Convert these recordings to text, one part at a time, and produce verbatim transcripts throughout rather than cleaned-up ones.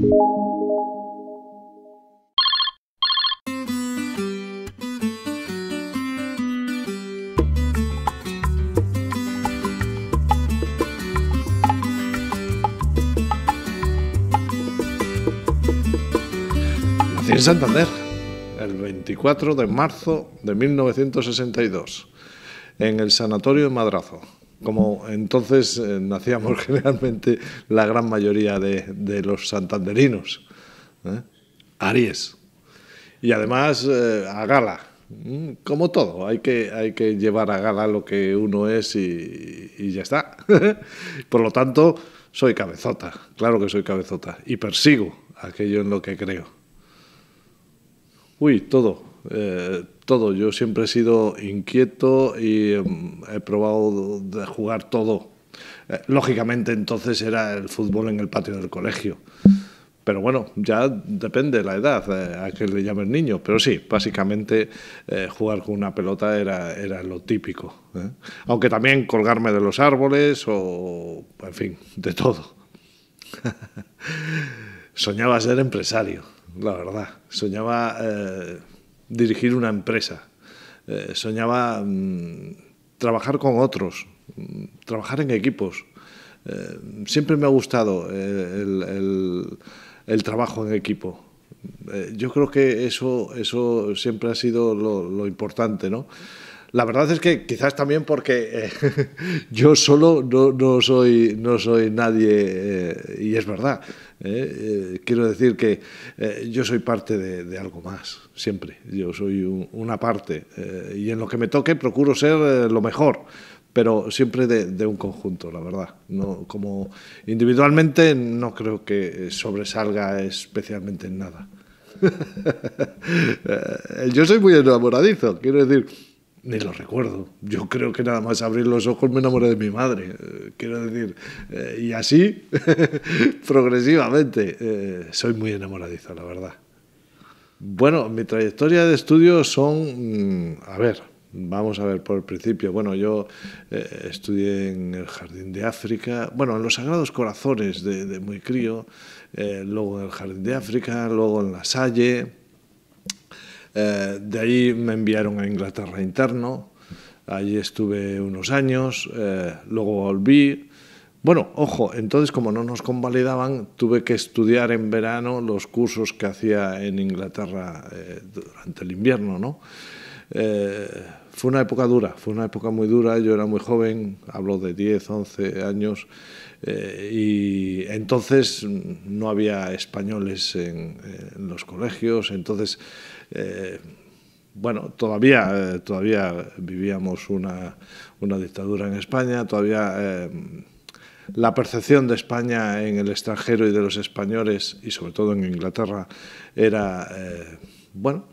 Nací en Santander el veinticuatro de marzo de mil novecientos sesenta y dos, en el Sanatorio de Madrazo. Como entonces eh, nacíamos generalmente la gran mayoría de, de los santanderinos, ¿eh? Aries. Y además eh, a gala, como todo, hay que, hay que llevar a gala lo que uno es y, y ya está. Por lo tanto, soy cabezota, claro que soy cabezota, y persigo aquello en lo que creo. Uy, todo. Eh, todo. Yo siempre he sido inquieto y eh, he probado de jugar todo. Eh, lógicamente entonces era el fútbol en el patio del colegio. Pero bueno, ya depende de la edad eh, a que le llamen niño. Pero sí, básicamente eh, jugar con una pelota era, era lo típico, ¿eh? Aunque también colgarme de los árboles o, en fin, de todo. Soñaba ser empresario, la verdad. Soñaba... Eh, dirigir una empresa, eh, soñaba mmm, trabajar con otros, mmm, trabajar en equipos. Eh, siempre me ha gustado eh, el, el, el trabajo en equipo. Eh, yo creo que eso, eso siempre ha sido lo, lo importante, ¿no? La verdad es que quizás también porque eh, yo solo no, no, soy, no soy nadie, eh, y es verdad. Eh, eh, quiero decir que eh, yo soy parte de, de algo más, siempre. Yo soy un, una parte eh, y en lo que me toque procuro ser eh, lo mejor, pero siempre de, de un conjunto, la verdad. No, como individualmente no creo que sobresalga especialmente en nada. Yo soy muy enamoradizo, quiero decir... Ni lo recuerdo. Yo creo que nada más abrir los ojos me enamoré de mi madre. Eh, quiero decir, eh, y así, progresivamente, eh, soy muy enamoradizo, la verdad. Bueno, mi trayectoria de estudio son... A ver, vamos a ver por el principio. Bueno, yo eh, estudié en el Jardín de África, bueno, en los Sagrados Corazones de, de muy crío, eh, luego en el Jardín de África, luego en La Salle... Eh, de ahí me enviaron a Inglaterra interno, allí estuve unos años, eh, luego volví. Bueno, ojo, entonces como no nos convalidaban, tuve que estudiar en verano los cursos que hacía en Inglaterra eh, durante el invierno, ¿no? Eh, fue una época dura, fue una época muy dura, yo era muy joven, hablo de diez, once años, eh, y entonces no había españoles en, en los colegios, entonces... Eh, bueno, todavía, eh, todavía vivíamos una, una dictadura en España, todavía eh, la percepción de España en el extranjero y de los españoles, y sobre todo en Inglaterra, era, eh, bueno,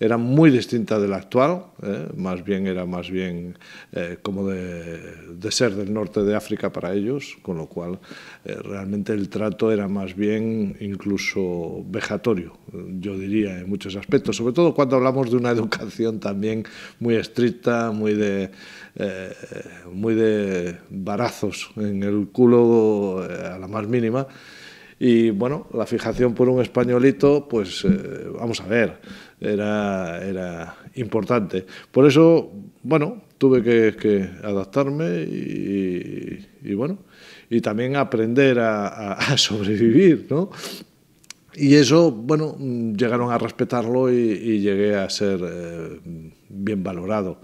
era muy distinta de la actual, eh, más bien era más bien eh, como de, de ser del norte de África para ellos, con lo cual eh, realmente el trato era más bien incluso vejatorio, yo diría, en muchos aspectos, sobre todo cuando hablamos de una educación también muy estricta, muy de, eh, muy de varazos en el culo eh, a la más mínima. Y bueno, la fijación por un españolito, pues eh, vamos a ver, era, era importante. Por eso, bueno, tuve que, que adaptarme y, y bueno, y también aprender a, a, a sobrevivir, ¿no? Y eso, bueno, llegaron a respetarlo y, y llegué a ser eh, bien valorado.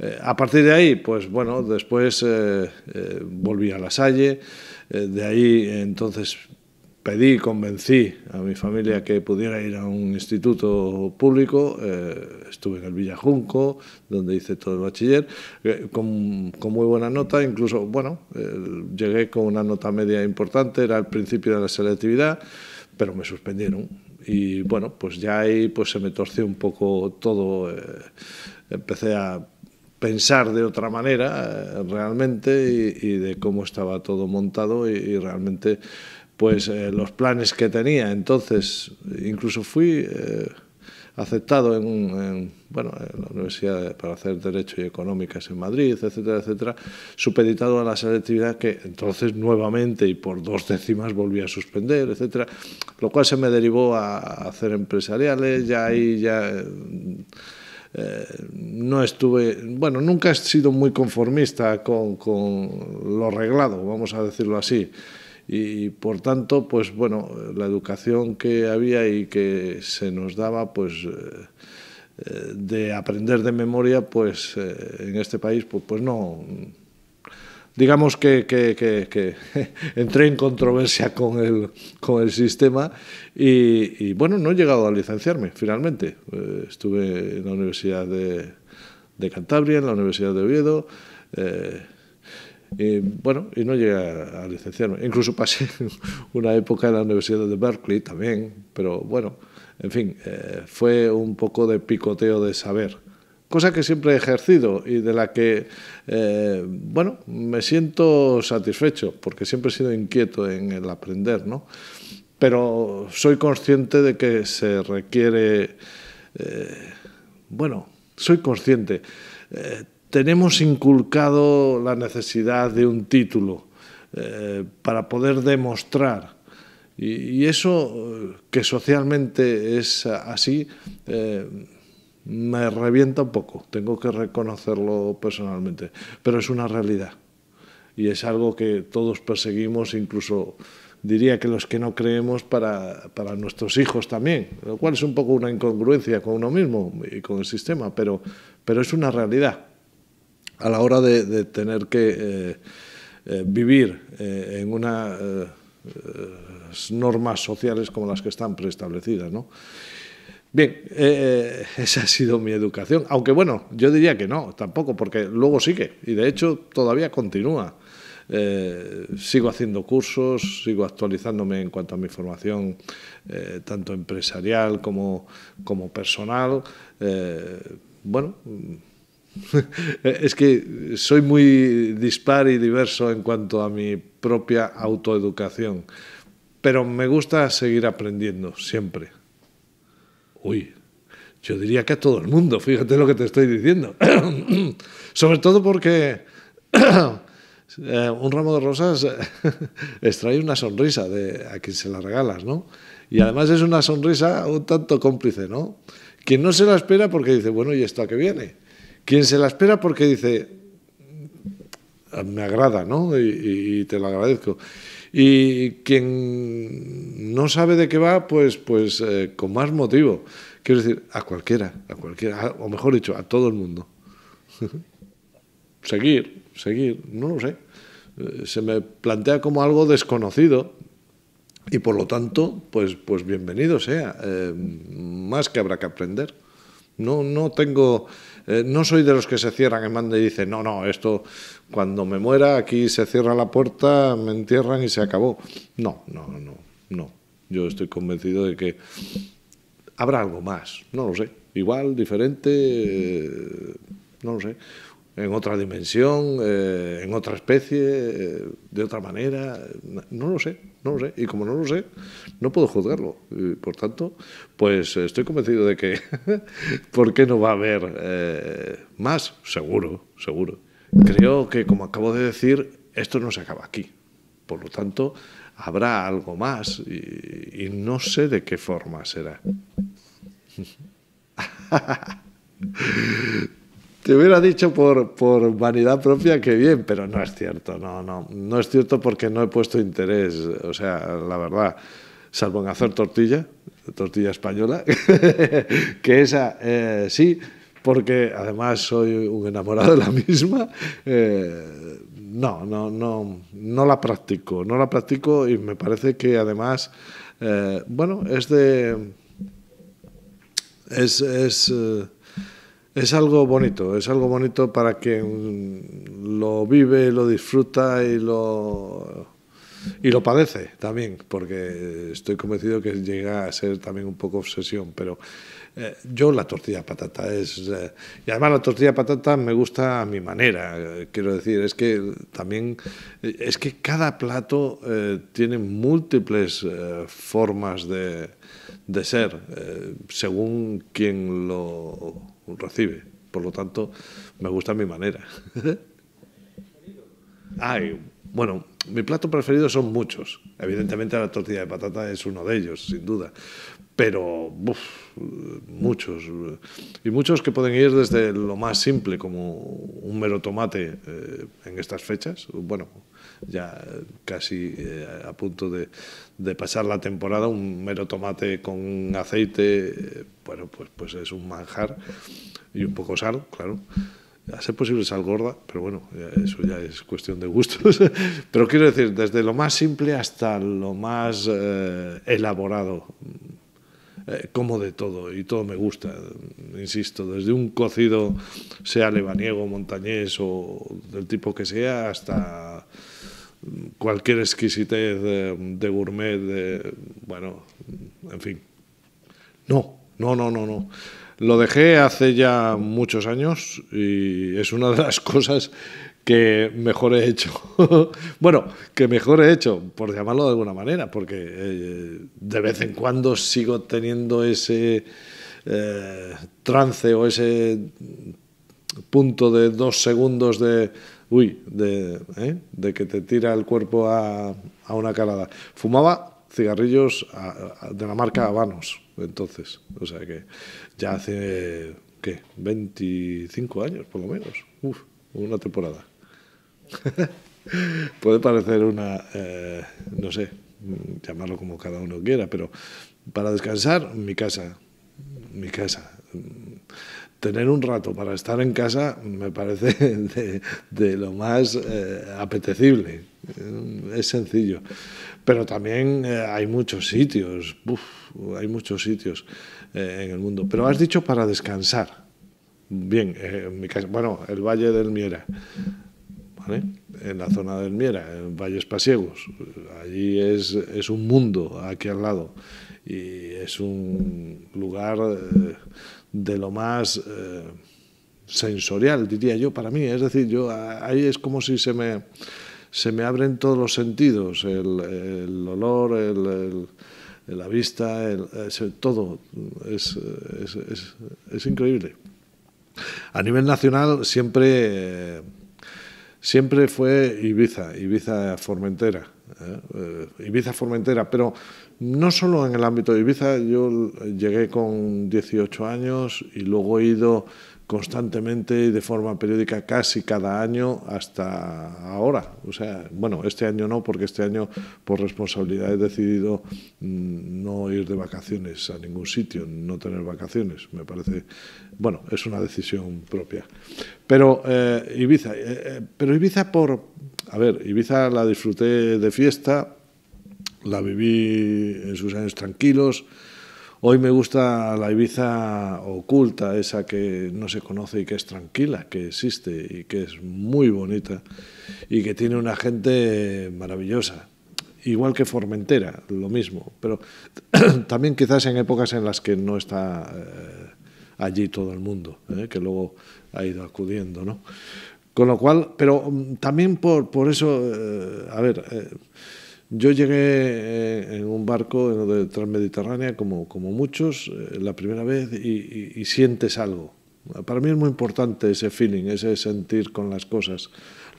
Eh, a partir de ahí, pues bueno, después eh, eh, volví a La Salle, eh, de ahí entonces... Pedí, convencí a mi familia que pudiera ir a un instituto público, eh, estuve en el Villajunco, donde hice todo el bachiller, eh, con, con muy buena nota, incluso, bueno, eh, llegué con una nota media importante, era el principio de la selectividad, pero me suspendieron y, bueno, pues ya ahí pues, se me torció un poco todo, eh, empecé a pensar de otra manera eh, realmente y, y de cómo estaba todo montado y, y realmente... pues eh, los planes que tenía entonces, incluso fui eh, aceptado en, en, bueno, en la Universidad para hacer Derecho y Económicas en Madrid, etcétera, etcétera, supeditado a la selectividad que entonces nuevamente y por dos décimas volví a suspender, etcétera, lo cual se me derivó a hacer empresariales, ya ahí ya... Eh, no estuve, bueno, nunca he sido muy conformista con, con lo reglado, vamos a decirlo así, y, y por tanto, pues bueno, la educación que había y que se nos daba, pues eh, de aprender de memoria, pues eh, en este país, pues, pues no, digamos que, que, que, que entré en controversia con el, con el sistema y, y, bueno, no he llegado a licenciarme, finalmente. Eh, estuve en la Universidad de, de Cantabria, en la Universidad de Oviedo, eh, y, bueno, y no llegué a, a licenciarme. Incluso pasé una época en la Universidad de Berkeley también, pero, bueno, en fin, eh, fue un poco de picoteo de saber. Cosa que siempre he ejercido y de la que, eh, bueno, me siento satisfecho, porque siempre he sido inquieto en el aprender, ¿no? Pero soy consciente de que se requiere, eh, bueno, soy consciente. Eh, tenemos inculcado la necesidad de un título eh, para poder demostrar. Y, y eso, que socialmente es así, eh, me revienta un poco, tengo que reconocerlo personalmente, pero es una realidad y es algo que todos perseguimos, incluso diría que los que no creemos para, para nuestros hijos también, lo cual es un poco una incongruencia con uno mismo y con el sistema, pero, pero es una realidad a la hora de, de tener que eh, eh, vivir eh, en unas eh, normas sociales como las que están preestablecidas, ¿no? Bien, eh, esa ha sido mi educación, aunque bueno, yo diría que no, tampoco, porque luego sigue, y de hecho todavía continúa. Eh, sigo haciendo cursos, sigo actualizándome en cuanto a mi formación, eh, tanto empresarial como, como personal. Eh, bueno, es que soy muy dispar y diverso en cuanto a mi propia autoeducación, pero me gusta seguir aprendiendo siempre. Uy, yo diría que a todo el mundo, fíjate lo que te estoy diciendo. Sobre todo porque un ramo de rosas extrae una sonrisa de a quien se la regalas, ¿no? Y además es una sonrisa un tanto cómplice, ¿no? Quien no se la espera porque dice, bueno, ¿y esto a qué viene? Quien se la espera porque dice, me agrada, ¿no? Y, y te lo agradezco. Y quien no sabe de qué va, pues, pues eh, con más motivo. Quiero decir, a cualquiera, a cualquiera, a, o mejor dicho, a todo el mundo. Seguir, seguir, no lo sé. Eh, se me plantea como algo desconocido y por lo tanto, pues, pues bienvenido sea. Eh, más que habrá que aprender. No, no tengo... Eh, no soy de los que se cierran en manda y dicen, no, no, esto cuando me muera aquí se cierra la puerta, me entierran y se acabó. No, no, no, no. Yo estoy convencido de que habrá algo más, no lo sé. Igual, diferente, eh, no lo sé. En otra dimensión, eh, en otra especie, eh, de otra manera, no lo sé, no lo sé. Y como no lo sé, no puedo juzgarlo. Y, por tanto, pues estoy convencido de que, ¿por qué no va a haber eh, más? Seguro, seguro. Creo que, como acabo de decir, esto no se acaba aquí. Por lo tanto, habrá algo más y, y no sé de qué forma será. Te hubiera dicho por, por vanidad propia que bien, pero no es cierto, no, no, no es cierto porque no he puesto interés, o sea, la verdad, salvo en hacer tortilla, tortilla española, que esa eh, sí, porque además soy un enamorado de la misma, eh, no, no, no, no la practico, no la practico y me parece que además, eh, bueno, es de, es, es eh, es algo bonito, es algo bonito para quien lo vive, lo disfruta y lo, Y lo padece también, porque estoy convencido que llega a ser también un poco obsesión, pero eh, yo la tortilla de patata es... Eh, y además la tortilla de patata me gusta a mi manera, eh, quiero decir, es que también... Eh, es que cada plato eh, tiene múltiples eh, formas de, de ser, eh, según quien lo recibe. Por lo tanto, me gusta a mi manera. Ay, bueno... Mi plato preferido son muchos. Evidentemente la tortilla de patata es uno de ellos, sin duda. Pero uf, muchos. Y muchos que pueden ir desde lo más simple, como un mero tomate eh, en estas fechas. Bueno, ya casi eh, a punto de, de pasar la temporada, un mero tomate con aceite, eh, bueno, pues, pues es un manjar y un poco sal, claro. A ser posible sal gorda, pero bueno, eso ya es cuestión de gustos. Pero quiero decir, desde lo más simple hasta lo más eh, elaborado, eh, como de todo, y todo me gusta, insisto, desde un cocido, sea lebaniego, montañés o del tipo que sea, hasta cualquier exquisitez de, de gourmet, de, bueno, en fin. No, no, no, no, no. Lo dejé hace ya muchos años y es una de las cosas que mejor he hecho. Bueno, que mejor he hecho, por llamarlo de alguna manera, porque eh, de vez en cuando sigo teniendo ese eh, trance o ese punto de dos segundos de... Uy, de, ¿eh? de que te tira el cuerpo a, a una calada. Fumaba cigarrillos a, a, de la marca Habanos. Entonces, o sea que ya hace, ¿qué? veinticinco años, por lo menos. Uf, una temporada. Puede parecer una, eh, no sé, llamarlo como cada uno quiera, pero para descansar, mi casa, mi casa. Tener un rato para estar en casa me parece de, de lo más eh, apetecible. Es sencillo. Pero también eh, hay muchos sitios, uf, hay muchos sitios eh, en el mundo. Pero has dicho para descansar. Bien, eh, en mi casa, bueno, el Valle del Miera, ¿vale? En la zona del Miera, en Valles Pasiegos. Allí es, es un mundo, aquí al lado. Y es un lugar... Eh, de lo más eh, sensorial, diría yo, para mí. Es decir, yo ahí es como si se me, se me abren todos los sentidos, el, el olor, el, el, la vista, el, ese, todo. Es, es, es, es increíble. A nivel nacional siempre, eh, siempre fue Ibiza, Ibiza Formentera. Eh, eh, Ibiza Formentera, pero... No solo en el ámbito de Ibiza, yo llegué con dieciocho años y luego he ido constantemente y de forma periódica casi cada año hasta ahora. O sea, bueno, este año no, porque este año por responsabilidad he decidido no ir de vacaciones a ningún sitio, no tener vacaciones. Me parece, bueno, es una decisión propia. Pero eh, Ibiza, eh, pero Ibiza por... A ver, Ibiza la disfruté de fiesta... La viví en sus años tranquilos. Hoy me gusta la Ibiza oculta, esa que no se conoce y que es tranquila, que existe y que es muy bonita y que tiene una gente maravillosa. Igual que Formentera, lo mismo, pero también quizás en épocas en las que no está eh, allí todo el mundo, eh, que luego ha ido acudiendo, ¿no? Con lo cual, pero también por, por eso, eh, a ver... Eh, Yo llegué en un barco de Transmediterránea, como, como muchos, la primera vez, y, y, y sientes algo. Para mí es muy importante ese feeling, ese sentir con las cosas.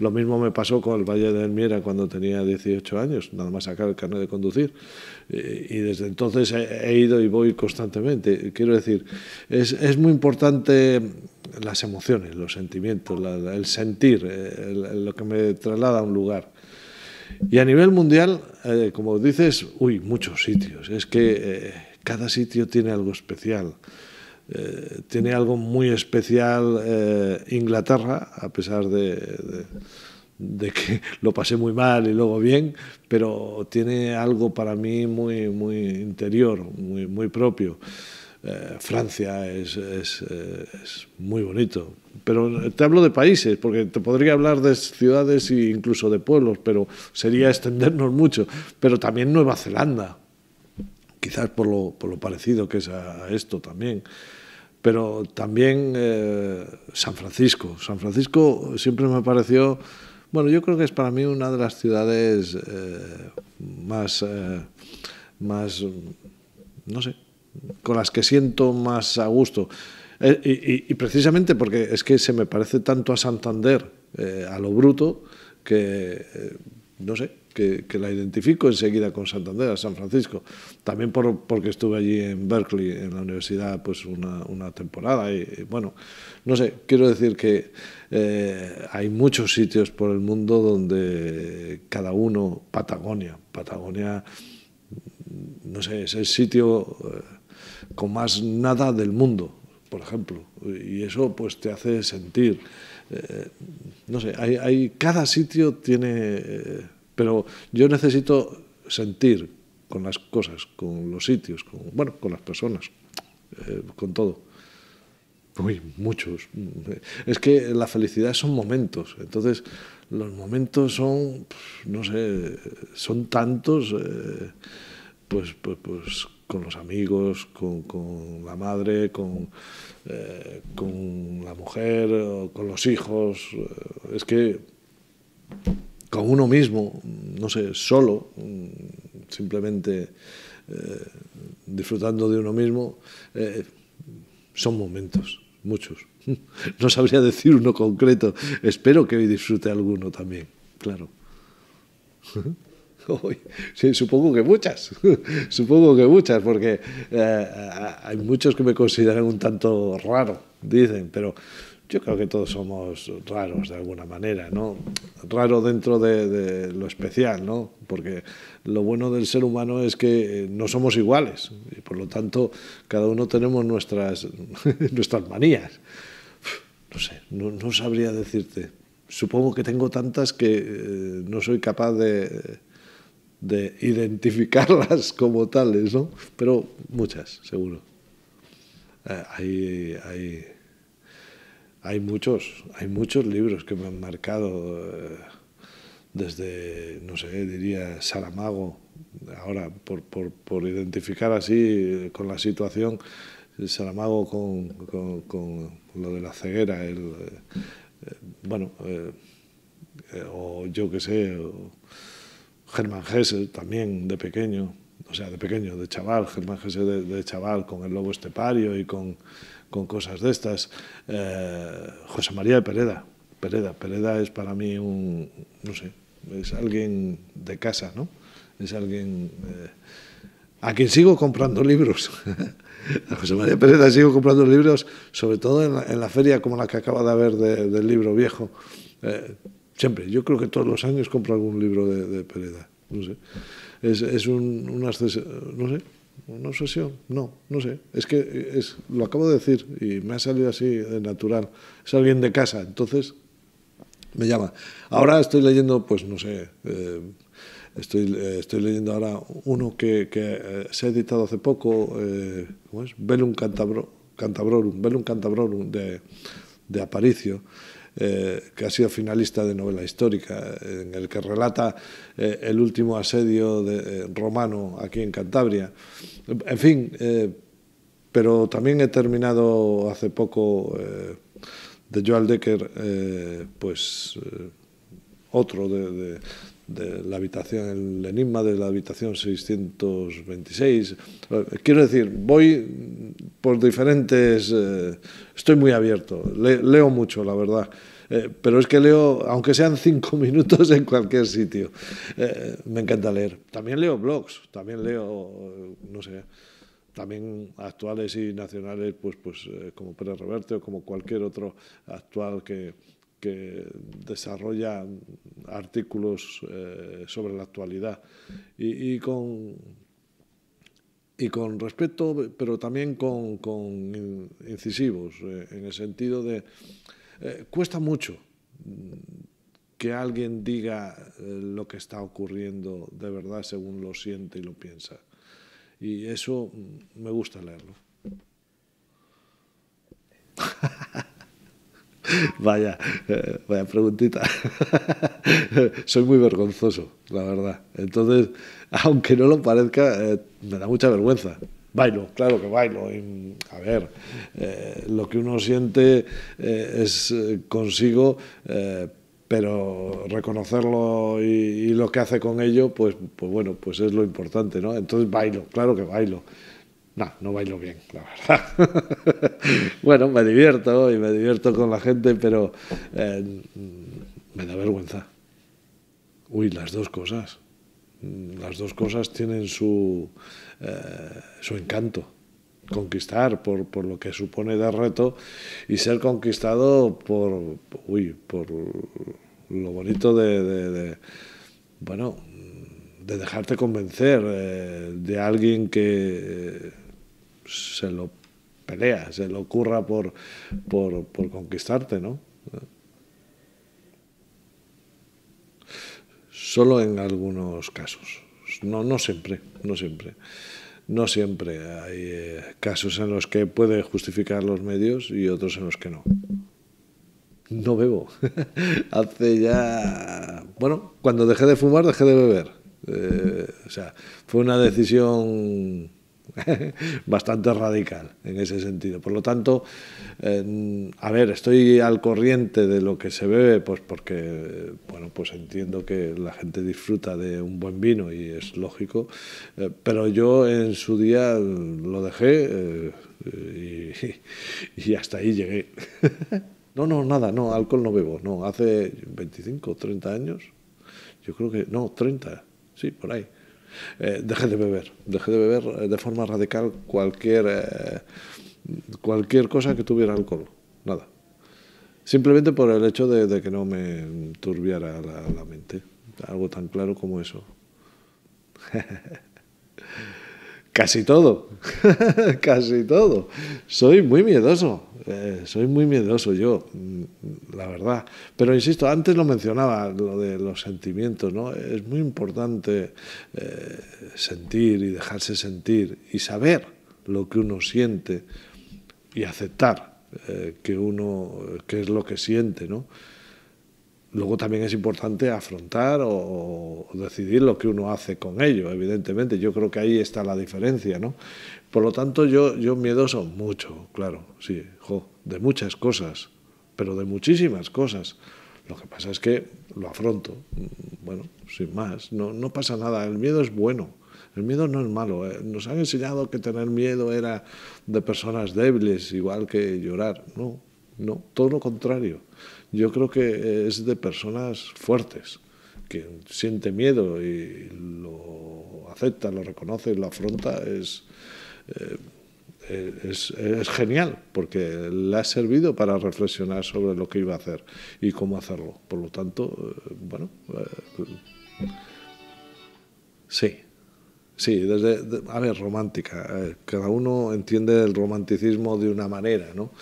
Lo mismo me pasó con el Valle del Miera cuando tenía dieciocho años, nada más sacar el carnet de conducir. Y desde entonces he ido y voy constantemente. Quiero decir, es, es muy importante... las emociones, los sentimientos, la, el sentir, el, lo que me traslada a un lugar. Y a nivel mundial, eh, como dices, uy, muchos sitios. Es que eh, cada sitio tiene algo especial. Eh, tiene algo muy especial eh, Inglaterra, a pesar de, de, de que lo pasé muy mal y luego bien, pero tiene algo para mí muy, muy interior, muy, muy propio. eh, Francia es, es, eh, es muy bonito. Pero te hablo de países, porque te podría hablar de ciudades e incluso de pueblos, pero sería extendernos mucho. Pero también Nueva Zelanda, quizás por lo, por lo parecido que es a esto también. Pero también eh, San Francisco. San Francisco siempre me pareció... Bueno, yo creo que es para mí una de las ciudades eh, más, eh, más, no sé, con las que siento más a gusto. Eh, y, y precisamente porque es que se me parece tanto a Santander, eh, a lo bruto, que, eh, no sé, que, que la identifico enseguida con Santander, a San Francisco. También por, porque estuve allí en Berkeley, en la universidad, pues una, una temporada. Y, y bueno, no sé, quiero decir que... Eh, hay muchos sitios por el mundo donde cada uno... Patagonia, Patagonia, no sé, es el sitio con más nada del mundo, por ejemplo, y eso pues te hace sentir, eh, no sé, hay, hay, cada sitio tiene... Eh, pero yo necesito sentir con las cosas, con los sitios, con, bueno, con las personas, eh, con todo. Uy, muchos. Es que la felicidad son momentos, entonces los momentos son, no sé, son tantos, eh, pues, pues, pues con los amigos, con, con la madre, con, eh, con la mujer, o con los hijos, es que con uno mismo, no sé, solo, simplemente eh, disfrutando de uno mismo, eh, son momentos. Muchos. No sabría decir uno concreto. Espero que disfrute alguno también, claro. Sí, supongo que muchas, supongo que muchas, porque eh, hay muchos que me consideran un tanto raro, dicen, pero yo creo que todos somos raros de alguna manera, ¿no? Raro dentro de, de lo especial, ¿no? Porque lo bueno del ser humano es que no somos iguales y por lo tanto cada uno tenemos nuestras, nuestras manías. No sé, no, no sabría decirte. Supongo que tengo tantas que eh, no soy capaz de, de identificarlas como tales, ¿no? Pero muchas, seguro. Eh, hay... hay Hay muchos, hay muchos libros que me han marcado, eh, desde, no sé, diría Saramago, ahora por, por, por identificar así con la situación, Saramago con, con, con lo de la ceguera, el, eh, bueno, eh, eh, o yo qué sé, Hermann Hesse también de pequeño, o sea, de pequeño, de chaval, Hermann Hesse de, de chaval con el Lobo Estepario y con... con cosas de estas. Eh, José María de Pereda. Pereda. Pereda es para mí un, no sé, es alguien de casa, ¿no? Es alguien eh, a quien sigo comprando libros. A José María de Pereda sigo comprando libros, sobre todo en la, en la feria como la que acaba de haber de, del libro viejo. Eh, siempre, yo creo que todos los años compro algún libro de, de Pereda. No sé. Es, es un, un acceso, no sé. Una obsesión, no, no sé, es que es, lo acabo de decir y me ha salido así de natural, es alguien de casa, entonces me llama. Ahora estoy leyendo, pues no sé, eh, estoy, eh, estoy leyendo ahora uno que, que eh, se ha editado hace poco, eh, ¿cómo es? Velum Cantabro, Cantabrorum, Velum Cantabrorum de, de Aparicio, eh, que ha sido finalista de novela histórica, en el que relata eh, el último asedio de, eh, romano aquí en Cantabria. En fin, eh, pero también he terminado hace poco eh, de Joël Dicker, eh, pues eh, otro de, de, de la habitación, el enigma de la habitación seiscientos veintiséis. Quiero decir, voy por diferentes... Eh, estoy muy abierto, le, leo mucho, la verdad. Eh, pero es que leo, aunque sean cinco minutos, en cualquier sitio. Eh, me encanta leer. También leo blogs, también leo, no sé, también actuales y nacionales, pues, pues eh, como Pérez Reverte o como cualquier otro actual que, que desarrolla artículos eh, sobre la actualidad. Y, y, con, y con respeto, pero también con, con incisivos, eh, en el sentido de... Eh, cuesta mucho que alguien diga eh, lo que está ocurriendo de verdad según lo siente y lo piensa. Y eso me gusta leerlo. Vaya, eh, vaya preguntita. Soy muy vergonzoso, la verdad. Entonces, aunque no lo parezca, eh, me da mucha vergüenza. Bailo, claro que bailo. Y, a ver, eh, lo que uno siente eh, es consigo, eh, pero reconocerlo y, y lo que hace con ello, pues, pues bueno, pues es lo importante, ¿no? Entonces bailo, claro que bailo. No, no bailo bien, la verdad. Bueno, me divierto y me divierto con la gente, pero eh, me da vergüenza. Uy, las dos cosas. Las dos cosas tienen su, eh, su encanto. Conquistar por, por lo que supone de reto y ser conquistado por, uy, por lo bonito de, de, de bueno, de dejarte convencer eh, de alguien que se lo pelea, se lo curra por, por, por conquistarte, ¿no? Solo en algunos casos, no, no siempre, no siempre. No siempre. Hay eh, casos en los que puede justificar los medios y otros en los que no. No bebo. Hace ya... Bueno, cuando dejé de fumar, dejé de beber. Eh, o sea, fue una decisión bastante radical en ese sentido. Por lo tanto, eh, a ver, estoy al corriente de lo que se bebe, pues porque, bueno, pues entiendo que la gente disfruta de un buen vino y es lógico, eh, pero yo en su día lo dejé eh, y, y hasta ahí llegué. No, no, nada, no, alcohol no bebo, no, hace veinticinco, treinta años, yo creo que, no, treinta, sí, por ahí. Eh, dejé de beber, dejé de beber de forma radical cualquier, eh, cualquier cosa que tuviera alcohol, nada. Simplemente por el hecho de, de que no me turbiara la, la mente, algo tan claro como eso. Casi todo, casi todo. Soy muy miedoso, eh, soy muy miedoso yo, la verdad. Pero insisto, antes lo mencionaba, lo de los sentimientos, ¿no? Es muy importante eh, sentir y dejarse sentir y saber lo que uno siente y aceptar eh, que uno, qué es lo que siente, ¿no? Luego también es importante afrontar o, o decidir lo que uno hace con ello, evidentemente. Yo creo que ahí está la diferencia, ¿no? Por lo tanto, yo, yo miedoso mucho, claro, sí, jo, de muchas cosas, pero de muchísimas cosas. Lo que pasa es que lo afronto, bueno, sin más, no, no pasa nada. El miedo es bueno, el miedo no es malo. Eh. Nos han enseñado que tener miedo era de personas débiles, igual que llorar. No, no, todo lo contrario. Yo creo que es de personas fuertes, que siente miedo y lo acepta, lo reconoce, lo afronta, es, eh, es, es genial, porque le ha servido para reflexionar sobre lo que iba a hacer y cómo hacerlo. Por lo tanto, eh, bueno, eh, sí, sí, desde, de, a ver, romántica. Eh, cada uno entiende el romanticismo de una manera, ¿no?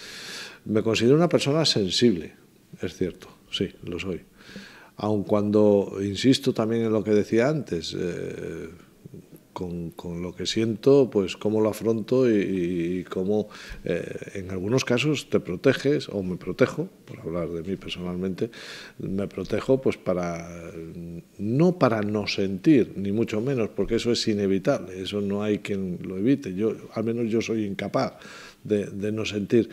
Me considero una persona sensible. Es cierto, sí, lo soy. Aun cuando insisto también en lo que decía antes, eh, con, con lo que siento, pues cómo lo afronto y, y cómo eh, en algunos casos te proteges, o me protejo, por hablar de mí personalmente, me protejo pues para, no para no sentir, ni mucho menos, porque eso es inevitable, eso no hay quien lo evite. Yo, al menos yo soy incapaz de, de no sentir.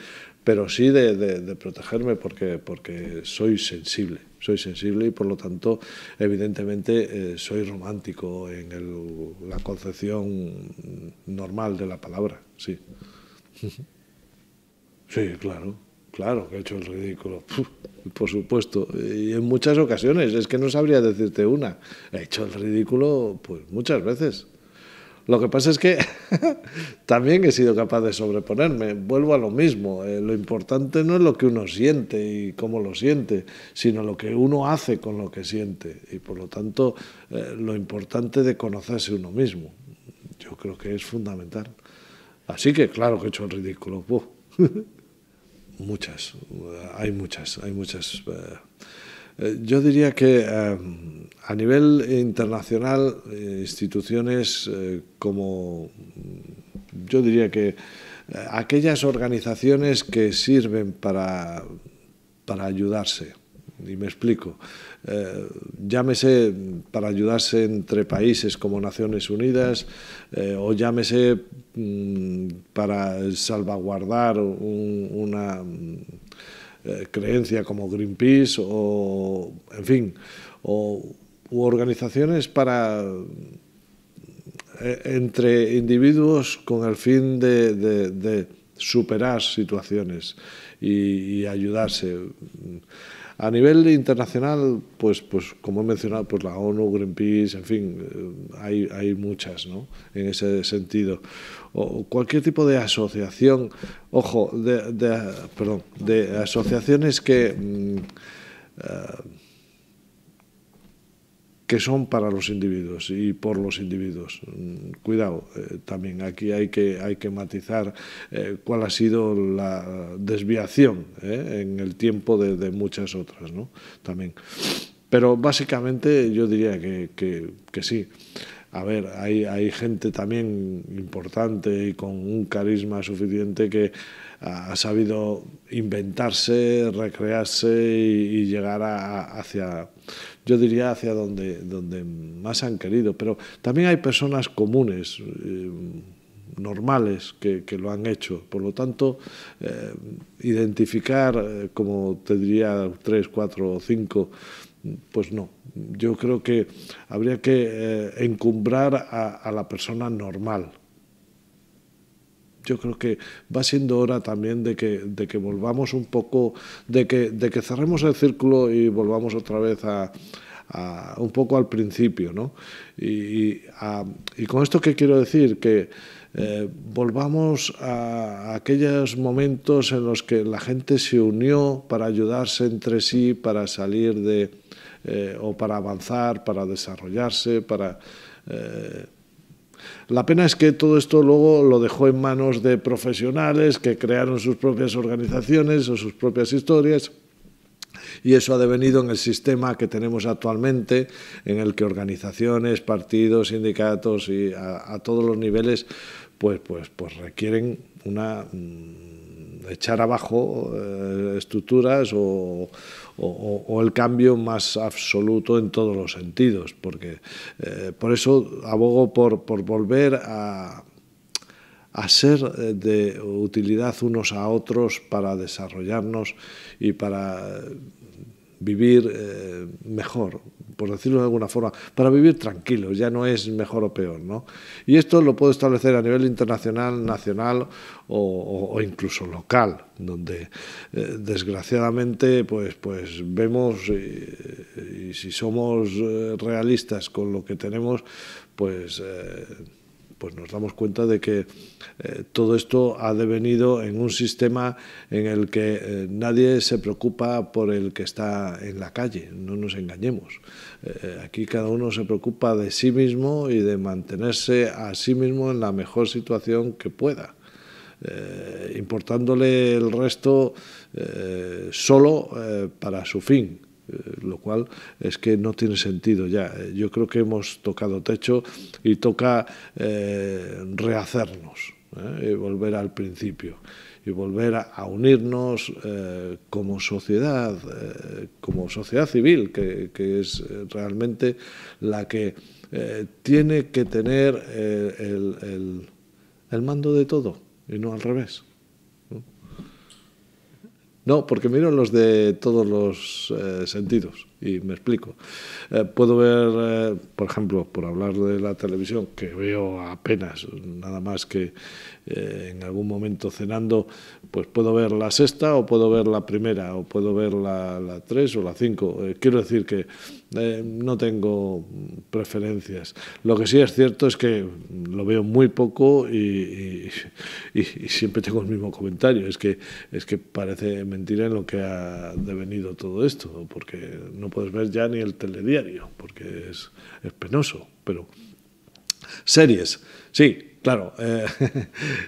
Pero sí de, de, de protegerme porque, porque soy sensible, soy sensible y por lo tanto, evidentemente, eh, soy romántico en el, la concepción normal de la palabra, sí. Sí, claro, claro que he hecho el ridículo, por supuesto, y en muchas ocasiones, es que no sabría decirte una, he hecho el ridículo pues muchas veces. Lo que pasa es que también he sido capaz de sobreponerme. Vuelvo a lo mismo. Eh, lo importante no es lo que uno siente y cómo lo siente, sino lo que uno hace con lo que siente. Y por lo tanto, eh, lo importante de conocerse uno mismo. Yo creo que es fundamental. Así que claro que he hecho el ridículo. Uf. Muchas. Hay muchas. Hay muchas. Eh, yo diría que... Eh, A nivel internacional, instituciones eh, como, yo diría que eh, aquellas organizaciones que sirven para para ayudarse. Y me explico, eh, llámese para ayudarse entre países como Naciones Unidas eh, o llámese mm, para salvaguardar un, una eh, creencia como Greenpeace o, en fin, o u organizaciones para eh, entre individuos con el fin de, de, de superar situaciones y, y ayudarse. A nivel internacional, pues, pues como he mencionado, pues la ONU, Greenpeace, en fin, hay, hay muchas, ¿no?, en ese sentido. O cualquier tipo de asociación, ojo, de, de, perdón, de asociaciones que, mm, uh, que son para los individuos y por los individuos. Cuidado, eh, también aquí hay que, hay que matizar eh, cuál ha sido la desviación eh, en el tiempo de, de muchas otras, ¿no?, también. Pero básicamente yo diría que, que, que sí. A ver, hay, hay gente también importante y con un carisma suficiente que ha sabido inventarse, recrearse y, y llegar a, hacia, yo diría, hacia donde, donde más han querido. Pero también hay personas comunes, eh, normales, que, que lo han hecho. Por lo tanto, eh, identificar, eh, como te diría, tres, cuatro o cinco, pues no. Yo creo que habría que eh, encumbrar a, a la persona normal. Yo creo que va siendo hora también de que, de que volvamos un poco, de que, de que cerremos el círculo y volvamos otra vez a, a un poco al principio, ¿no? Y, y, a, y con esto, ¿qué quiero decir? Que eh, volvamos a, a aquellos momentos en los que la gente se unió para ayudarse entre sí, para salir de... Eh, o para avanzar, para desarrollarse, para... Eh, La pena es que todo esto luego lo dejó en manos de profesionales que crearon sus propias organizaciones o sus propias historias, y eso ha devenido en el sistema que tenemos actualmente, en el que organizaciones, partidos, sindicatos y a, a todos los niveles pues, pues, pues requieren una, mm, echar abajo eh, estructuras o, o, o el cambio más absoluto en todos los sentidos, porque eh, por eso abogo por, por volver a, a ser de utilidad unos a otros para desarrollarnos y para vivir eh, mejor, por decirlo de alguna forma, para vivir tranquilos, ya no es mejor o peor, ¿no? Y esto lo puedo establecer a nivel internacional, nacional o, o, o incluso local, donde eh, desgraciadamente pues, pues vemos, y, y si somos realistas con lo que tenemos, pues... Eh, pues nos damos cuenta de que eh, todo esto ha devenido en un sistema en el que eh, nadie se preocupa por el que está en la calle, no nos engañemos. Eh, aquí cada uno se preocupa de sí mismo y de mantenerse a sí mismo en la mejor situación que pueda, eh, importándole el resto eh, solo eh, para su fin. Lo cual es que no tiene sentido ya. Yo creo que hemos tocado techo y toca eh, rehacernos, ¿eh? Y volver al principio y volver a, a unirnos eh, como sociedad, eh, como sociedad civil, que, que es realmente la que eh, tiene que tener eh, el, el, el mando de todo y no al revés. No, porque miro los de todos los eh, sentidos, y me explico. Eh, puedo ver, eh, por ejemplo, por hablar de la televisión, que veo apenas, nada más que eh, en algún momento cenando, pues puedo ver la sexta o puedo ver la primera, o puedo ver la, la tres o la cinco. Eh, quiero decir que eh, no tengo preferencias. Lo que sí es cierto es que lo veo muy poco y, y, y, y siempre tengo el mismo comentario. Es que, es que parece mentira en lo que ha devenido todo esto, porque no puedes ver ya ni el telediario, porque es, es penoso. Pero series, sí, claro, eh,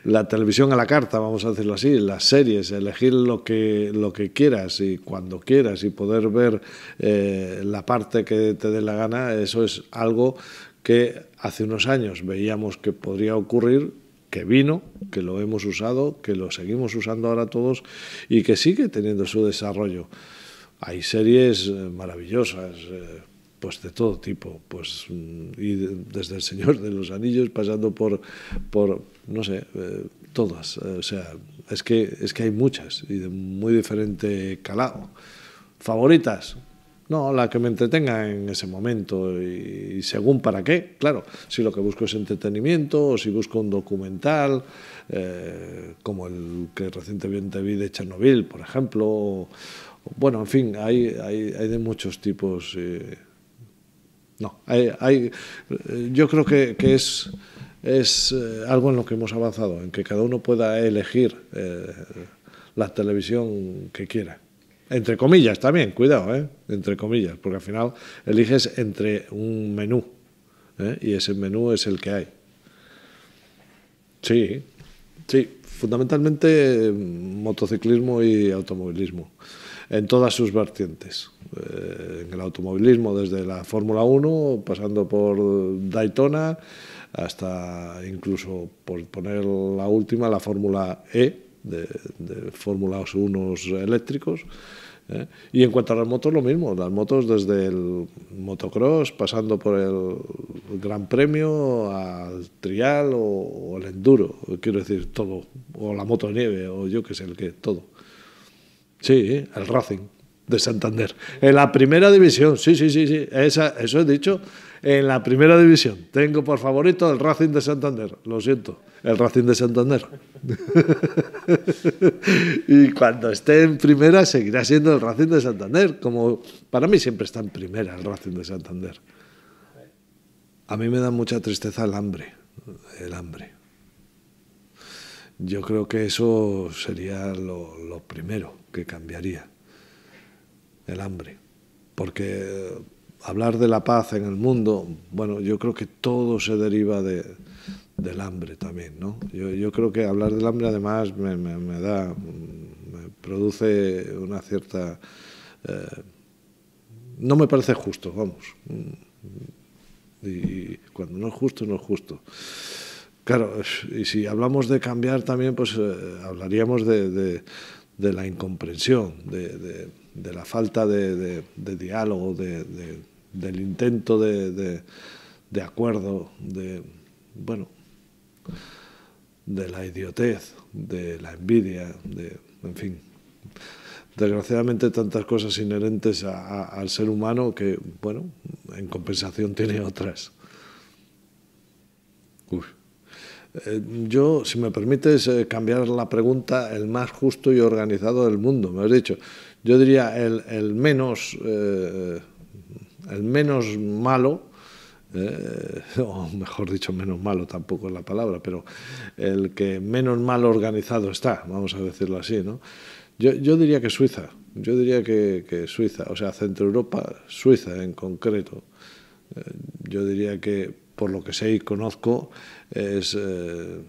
la televisión a la carta, vamos a decirlo así, las series, elegir lo que, lo que quieras y cuando quieras y poder ver eh, la parte que te dé la gana, eso es algo que hace unos años veíamos que podría ocurrir que vino, que lo hemos usado, que lo seguimos usando ahora todos y que sigue teniendo su desarrollo. Hay series maravillosas, eh, pues de todo tipo, pues y de, desde El Señor de los Anillos pasando por, por no sé, eh, todas. Eh, o sea, es que, es que hay muchas y de muy diferente calado. ¿Favoritas? No, la que me entretenga en ese momento y, y según para qué, claro. Si lo que busco es entretenimiento o si busco un documental, eh, como el que recientemente vi de Chernobyl, por ejemplo. O, bueno, en fin, hay, hay, hay de muchos tipos. Eh, no, hay, hay, yo creo que, que es, es eh, algo en lo que hemos avanzado, en que cada uno pueda elegir eh, la televisión que quiera. Entre comillas también, cuidado, ¿eh? Entre comillas, porque al final eliges entre un menú, ¿eh? Y ese menú es el que hay. Sí, sí, fundamentalmente motociclismo y automovilismo, en todas sus vertientes. Eh, en el automovilismo desde la Fórmula uno, pasando por Daytona, hasta incluso, por poner la última, la Fórmula E, de, de Fórmula uno eléctricos, ¿eh? Y en cuanto a las motos lo mismo, las motos desde el motocross pasando por el Gran Premio al trial o, o el enduro, quiero decir todo, o la moto de nieve o yo que sé el que, todo. Sí, ¿eh? El Racing de Santander, en la primera división, sí, sí, sí, sí. Esa, eso he dicho, en la primera división. Tengo por favorito el Racing de Santander, lo siento, el Racing de Santander. Y cuando esté en primera seguirá siendo el Racing de Santander, como para mí siempre está en primera el Racing de Santander. A mí me da mucha tristeza el hambre, el hambre. Yo creo que eso sería lo, lo primero que cambiaría, el hambre, porque hablar de la paz en el mundo, bueno, yo creo que todo se deriva de, del hambre también, ¿no? Yo, yo creo que hablar del hambre además me, me, me da, me produce una cierta... Eh, no me parece justo, vamos. Y cuando no es justo, no es justo. Claro, y si hablamos de cambiar también, pues eh, hablaríamos de, de, de la incomprensión, de... de de la falta de, de, de diálogo, de, de, del intento de, de, de acuerdo, de, bueno, de la idiotez, de la envidia, de, en fin. Desgraciadamente tantas cosas inherentes a, a, al ser humano que, bueno, en compensación tiene otras. Uf. Eh, yo, si me permites eh, cambiar la pregunta, el más justo y organizado del mundo, me has dicho. Yo diría el, el, menos, eh, el menos malo, eh, o mejor dicho, menos malo tampoco es la palabra, pero el que menos mal organizado está, vamos a decirlo así, ¿no? Yo, yo diría que Suiza, yo diría que, que Suiza, o sea, Centro Europa, Suiza en concreto. Eh, yo diría que, por lo que sé y conozco, es... Eh,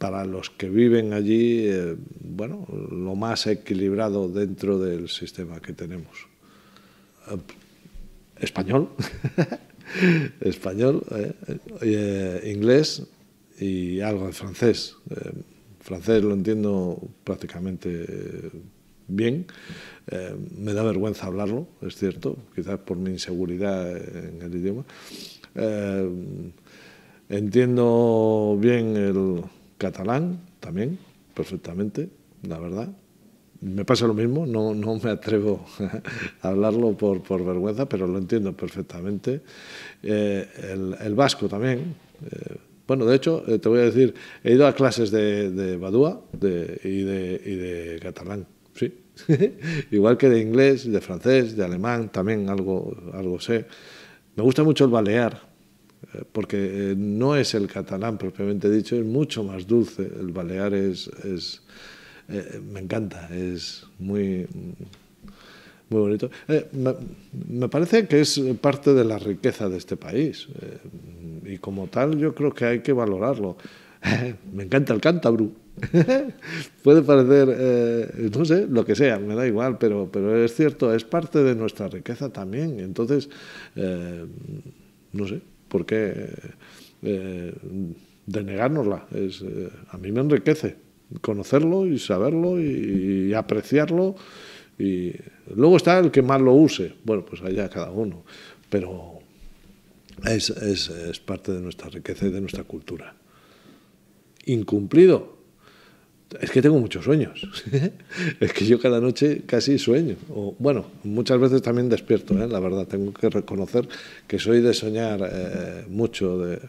para los que viven allí, eh, bueno, lo más equilibrado dentro del sistema que tenemos. Eh, español, español, eh, eh, inglés y algo de francés. Eh, francés lo entiendo prácticamente bien. Eh, me da vergüenza hablarlo, es cierto, quizás por mi inseguridad en el idioma. Eh, entiendo bien el... catalán también, perfectamente, la verdad. Me pasa lo mismo, no, no me atrevo a hablarlo por, por vergüenza, pero lo entiendo perfectamente. Eh, el, el vasco también. Eh, bueno, de hecho, eh, te voy a decir, he ido a clases de, de badúa de, y, de, y de catalán, sí. Igual que de inglés, de francés, de alemán, también algo, algo sé. Me gusta mucho el balear, porque no es el catalán propiamente dicho, es mucho más dulce. El balear es, es eh, me encanta, es muy, muy bonito. Eh, me, me parece que es parte de la riqueza de este país eh, y como tal yo creo que hay que valorarlo. Me encanta el cántabro. Puede parecer, eh, no sé, lo que sea, me da igual, pero, pero es cierto, es parte de nuestra riqueza también. Entonces, eh, no sé. ¿Por qué eh, de negárnosla. Es, eh, a mí me enriquece conocerlo y saberlo y, y apreciarlo. Y luego está el que más lo use. Bueno, pues allá cada uno. Pero es, es, es parte de nuestra riqueza y de nuestra cultura. Incumplido. Es que tengo muchos sueños. Es que yo cada noche casi sueño. O, bueno, muchas veces también despierto, ¿eh? La verdad. Tengo que reconocer que soy de soñar eh, mucho. De, eh,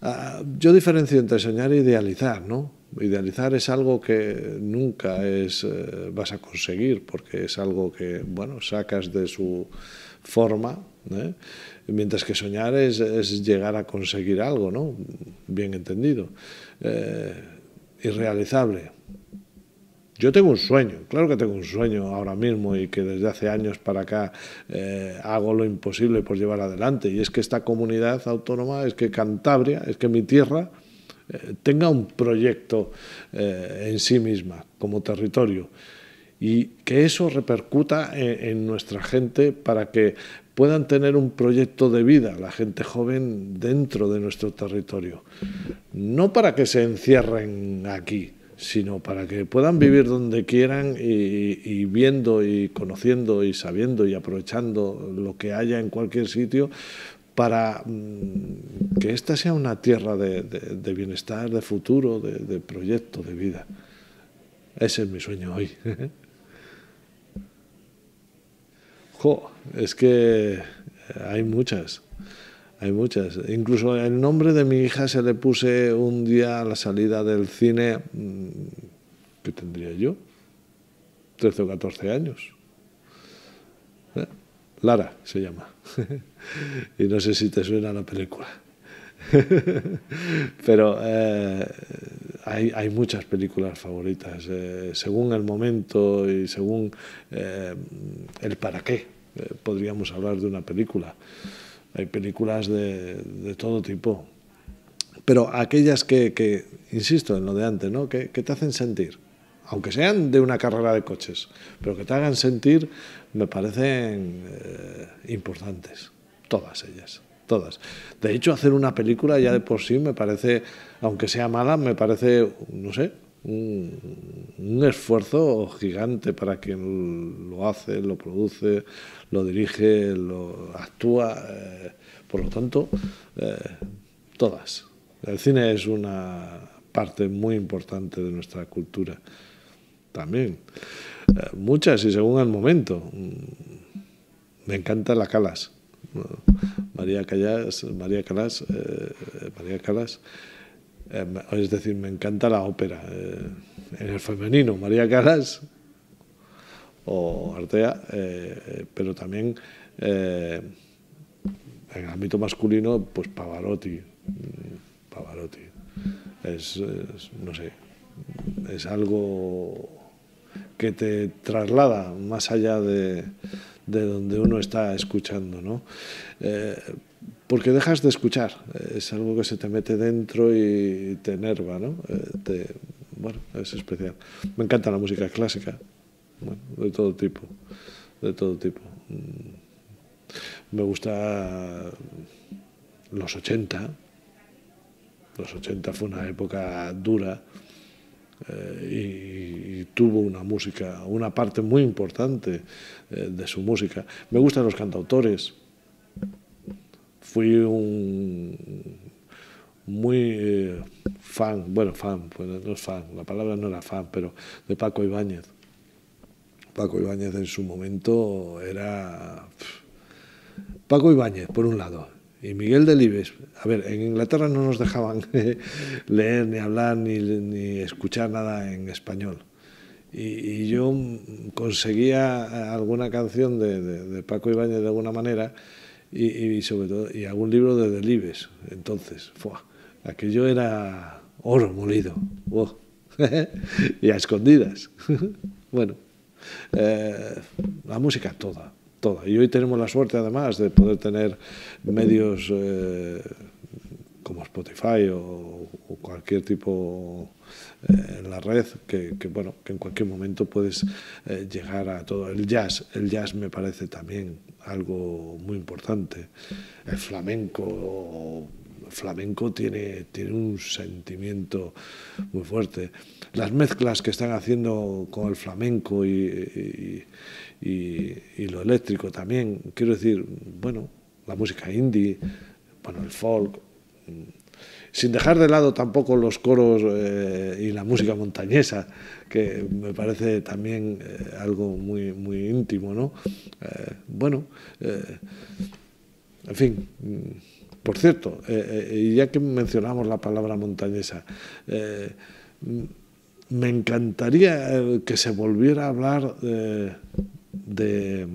a, yo diferencio entre soñar e idealizar, ¿no? Idealizar es algo que nunca es, eh, vas a conseguir, porque es algo que, bueno, sacas de su forma, ¿eh? Mientras que soñar es, es llegar a conseguir algo, ¿no? Bien entendido. Eh, Irrealizable. Yo tengo un sueño, claro que tengo un sueño ahora mismo y que desde hace años para acá eh, hago lo imposible por llevar adelante, y es que esta comunidad autónoma, es que Cantabria, es que mi tierra eh, tenga un proyecto eh, en sí misma como territorio, y que eso repercuta en, en nuestra gente para que puedan tener un proyecto de vida, la gente joven, dentro de nuestro territorio. No para que se encierren aquí, sino para que puedan vivir donde quieran y, y viendo y conociendo y sabiendo y aprovechando lo que haya en cualquier sitio, para que esta sea una tierra de, de, de bienestar, de futuro, de, de proyecto de vida. Ese es mi sueño hoy. Jo, es que hay muchas, hay muchas. Incluso el nombre de mi hija se le puse un día a la salida del cine, que tendría yo, trece o catorce años. Lara se llama. Y no sé si te suena la película. Pero eh, hay, hay muchas películas favoritas, eh, según el momento y según eh, el para qué eh, podríamos hablar de una película. Hay películas de, de todo tipo, pero aquellas que, que insisto en lo de antes, ¿no? que, que te hacen sentir, aunque sean de una carrera de coches, pero que te hagan sentir, me parecen eh, importantes, todas ellas. Todas. De hecho, hacer una película ya de por sí me parece, aunque sea mala, me parece, no sé, un, un esfuerzo gigante para quien lo hace, lo produce, lo dirige, lo actúa. Eh, por lo tanto, eh, todas. El cine es una parte muy importante de nuestra cultura. También. Eh, muchas y según el momento. Me encanta La Callas. María Callas, María Callas, eh, María Callas, eh, es decir, me encanta la ópera, eh, en el femenino, María Callas o Artea, eh, pero también eh, en el ámbito masculino, pues Pavarotti, Pavarotti, es, es, no sé, es algo que te traslada más allá de... de donde uno está escuchando, ¿no? Eh, porque dejas de escuchar, es algo que se te mete dentro y te enerva, ¿no? Eh, te, bueno, es especial. Me encanta la música clásica, bueno, de todo tipo, de todo tipo. Me gusta los ochenta, los ochenta fue una época dura. Eh, y, y tuvo una música, una parte muy importante eh, de su música. Me gustan los cantautores. Fui un muy eh, fan, bueno, fan, pues no es fan, la palabra no era fan, pero de Paco Ibáñez. Paco Ibáñez en su momento era... Paco Ibáñez, por un lado. Y Miguel Delibes, a ver, en Inglaterra no nos dejaban leer, ni hablar, ni, ni escuchar nada en español. Y, y yo conseguía alguna canción de, de, de Paco Ibáñez de alguna manera, y, y sobre todo, y algún libro de Delibes. Entonces, ¡fua! Aquello era oro molido. ¡Wow! Y a escondidas. Bueno, eh, la música toda. Toda. Y hoy tenemos la suerte, además, de poder tener medios eh, como Spotify o, o cualquier tipo eh, en la red, que, que, bueno, que en cualquier momento puedes eh, llegar a todo. El jazz, el jazz me parece también algo muy importante. El flamenco, flamenco tiene, tiene un sentimiento muy fuerte. Las mezclas que están haciendo con el flamenco y, y, y, y lo eléctrico también, quiero decir, bueno, la música indie, bueno, el folk, sin dejar de lado tampoco los coros eh, y la música montañesa, que me parece también eh, algo muy, muy íntimo, ¿no? Eh, bueno, eh, en fin, por cierto, eh, eh, ya que mencionamos la palabra montañesa, eh, me encantaría que se volviera a hablar eh, de...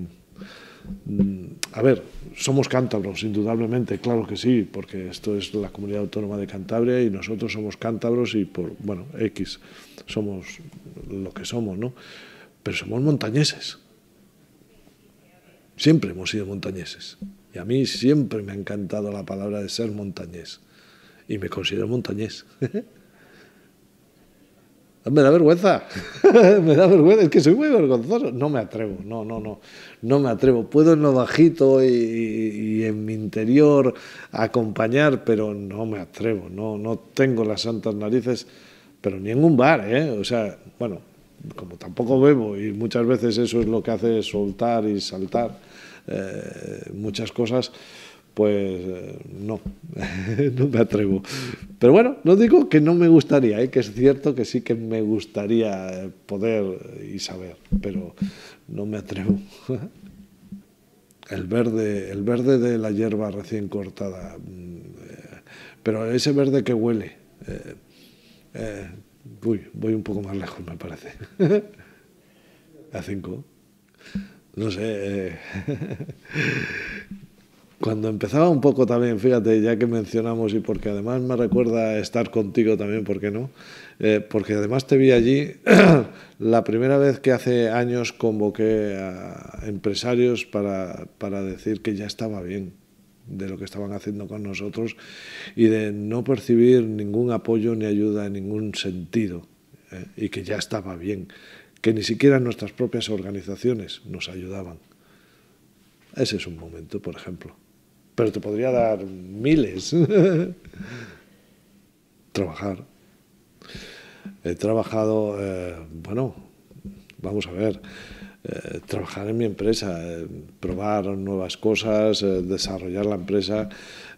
A ver, somos cántabros, indudablemente, claro que sí, porque esto es la Comunidad Autónoma de Cantabria y nosotros somos cántabros y por, bueno, X, somos lo que somos, ¿no? Pero somos montañeses. Siempre hemos sido montañeses. Y a mí siempre me ha encantado la palabra de ser montañés. Y me considero montañés. Me da vergüenza, me da vergüenza, es que soy muy vergonzoso. No me atrevo, no, no, no, no me atrevo. Puedo en lo bajito y, y en mi interior acompañar, pero no me atrevo, no, no tengo las santas narices, pero ni en un bar, ¿eh? O sea, bueno, como tampoco bebo y muchas veces eso es lo que hace soltar y saltar eh, muchas cosas, pues no, no me atrevo. Pero bueno, no digo que no me gustaría, ¿eh? Que es cierto que sí que me gustaría poder y saber, pero no me atrevo. El verde, el verde de la hierba recién cortada, pero ese verde que huele. Eh, eh, uy, voy un poco más lejos, me parece. A cinco. No sé... Cuando empezaba un poco también, fíjate, ya que mencionamos, y porque además me recuerda estar contigo también, ¿por qué no? Eh, porque además te vi allí la primera vez que hace años convoqué a empresarios para, para decir que ya estaba bien de lo que estaban haciendo con nosotros y de no percibir ningún apoyo ni ayuda en ningún sentido, eh, y que ya estaba bien, que ni siquiera nuestras propias organizaciones nos ayudaban. Ese es un momento, por ejemplo. Pero te podría dar miles. Trabajar. He trabajado, eh, bueno, vamos a ver, eh, trabajar en mi empresa, eh, probar nuevas cosas, eh, desarrollar la empresa.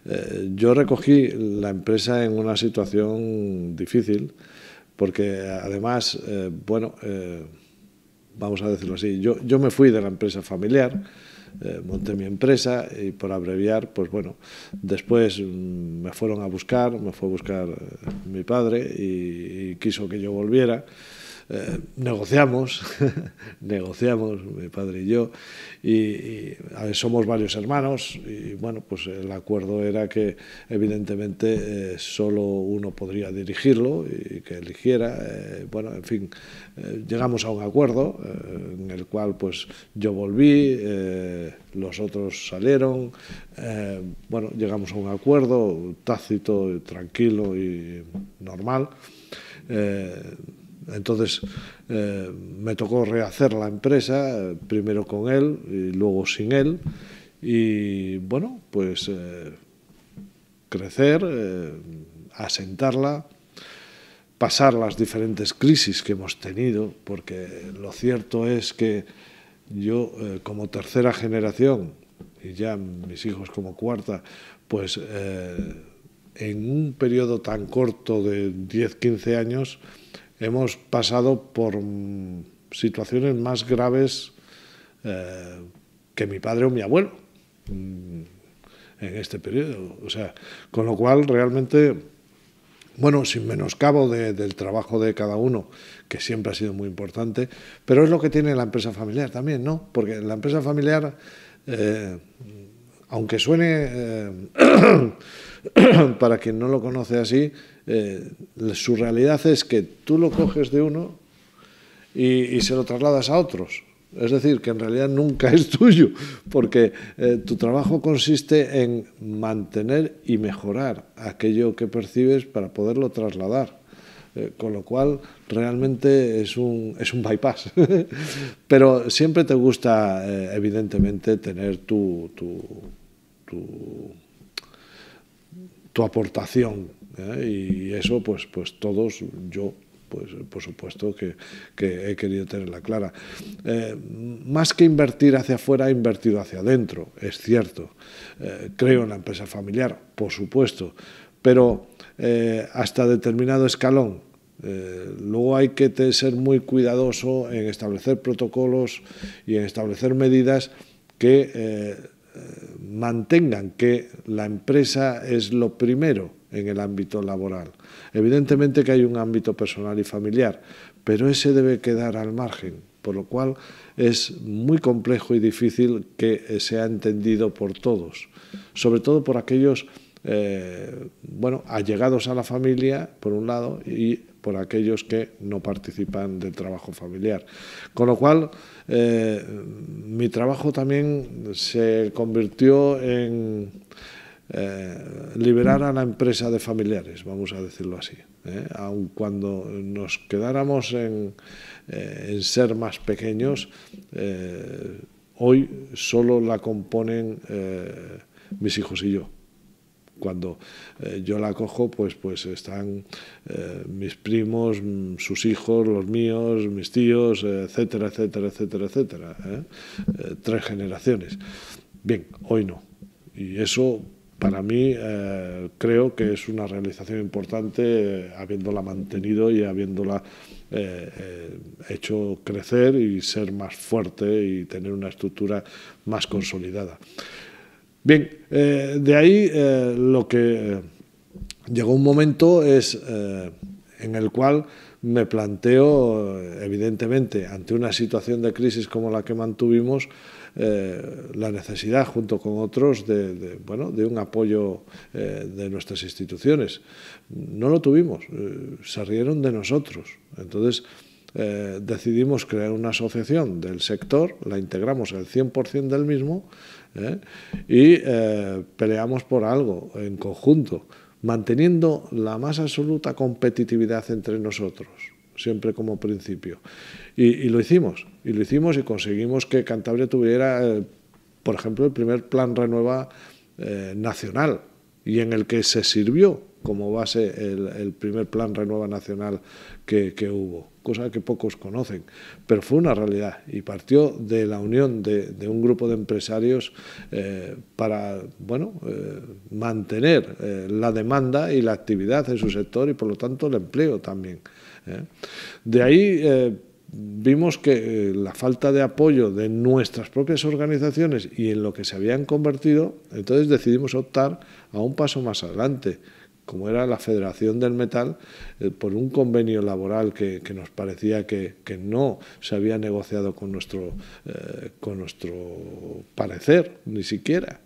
Eh, yo recogí la empresa en una situación difícil, porque además, eh, bueno, eh, vamos a decirlo así, yo, yo me fui de la empresa familiar. Eh, monté mi empresa y, por abreviar, pues bueno, después me fueron a buscar, me fue a buscar mi padre y, y quiso que yo volviera. Eh, negociamos, negociamos mi padre y yo, y, y a ver, somos varios hermanos y bueno, pues el acuerdo era que evidentemente eh, solo uno podría dirigirlo y que eligiera, eh, bueno, en fin, eh, llegamos a un acuerdo eh, en el cual pues yo volví, eh, los otros salieron, eh, bueno, llegamos a un acuerdo tácito, tranquilo y normal. eh, Entonces eh, me tocó rehacer la empresa, eh, primero con él y luego sin él. Y bueno, pues eh, crecer, eh, asentarla, pasar las diferentes crisis que hemos tenido, porque lo cierto es que yo eh, como tercera generación y ya mis hijos como cuarta, pues eh, en un periodo tan corto de diez a quince años... hemos pasado por situaciones más graves eh, que mi padre o mi abuelo en este periodo. O sea, con lo cual realmente, bueno, sin menoscabo de, del trabajo de cada uno, que siempre ha sido muy importante, pero es lo que tiene la empresa familiar también, ¿no? Porque la empresa familiar, eh, aunque suene, eh, para quien no lo conoce así, eh, su realidad es que tú lo coges de uno y, y se lo trasladas a otros. Es decir, que en realidad nunca es tuyo, porque eh, tu trabajo consiste en mantener y mejorar aquello que percibes para poderlo trasladar. Eh, con lo cual, realmente es un, es un bypass. Pero siempre te gusta, eh, evidentemente, tener tu... tu, tu tu aportación, ¿eh? Y eso, pues, pues todos, yo, pues, por supuesto que, que he querido tenerla clara. Eh, más que invertir hacia afuera, he invertido hacia adentro, es cierto. Eh, creo en la empresa familiar, por supuesto, pero eh, hasta determinado escalón. Eh, luego hay que ser muy cuidadoso en establecer protocolos y en establecer medidas que eh, mantengan que la empresa es lo primero en el ámbito laboral. Evidentemente que hay un ámbito personal y familiar, pero ese debe quedar al margen, por lo cual es muy complejo y difícil que sea entendido por todos, sobre todo por aquellos eh, bueno, allegados a la familia, por un lado, y por aquellos que no participan del trabajo familiar. Con lo cual, eh, mi trabajo también se convirtió en eh, liberar a la empresa de familiares, vamos a decirlo así. ¿eh? Aun cuando nos quedáramos en, eh, en ser más pequeños, eh, hoy solo la componen eh, mis hijos y yo. Cuando eh, yo la cojo, pues, pues están eh, mis primos, sus hijos, los míos, mis tíos, etcétera, etcétera, etcétera, etcétera. ¿eh? Eh, tres generaciones. Bien, hoy no. Y eso, para mí, eh, creo que es una realización importante, eh, habiéndola mantenido y habiéndola eh, eh, hecho crecer y ser más fuerte y tener una estructura más consolidada. Bien, eh, de ahí eh, lo que llegó un momento es eh, en el cual me planteo, evidentemente, ante una situación de crisis como la que mantuvimos, eh, la necesidad, junto con otros, de, de, bueno, de un apoyo eh, de nuestras instituciones. No lo tuvimos, eh, se rieron de nosotros. Entonces, eh, decidimos crear una asociación del sector, la integramos el cien por cien del mismo, ¿Eh? y eh, peleamos por algo en conjunto, manteniendo la más absoluta competitividad entre nosotros, siempre como principio. Y, y lo hicimos, y lo hicimos y conseguimos que Cantabria tuviera, eh, por ejemplo, el primer plan Renueva eh, nacional, y en el que se sirvió como base el, el primer plan Renueva nacional que, que hubo, cosa que pocos conocen, pero fue una realidad y partió de la unión de, de un grupo de empresarios eh, para bueno, eh, mantener eh, la demanda y la actividad en su sector y, por lo tanto, el empleo también. ¿eh? De ahí eh, vimos que eh, la falta de apoyo de nuestras propias organizaciones y en lo que se habían convertido, entonces decidimos optar a un paso más adelante, como era la Federación del Metal, eh, por un convenio laboral que, que nos parecía que, que no se había negociado con nuestro, eh, con nuestro parecer, ni siquiera.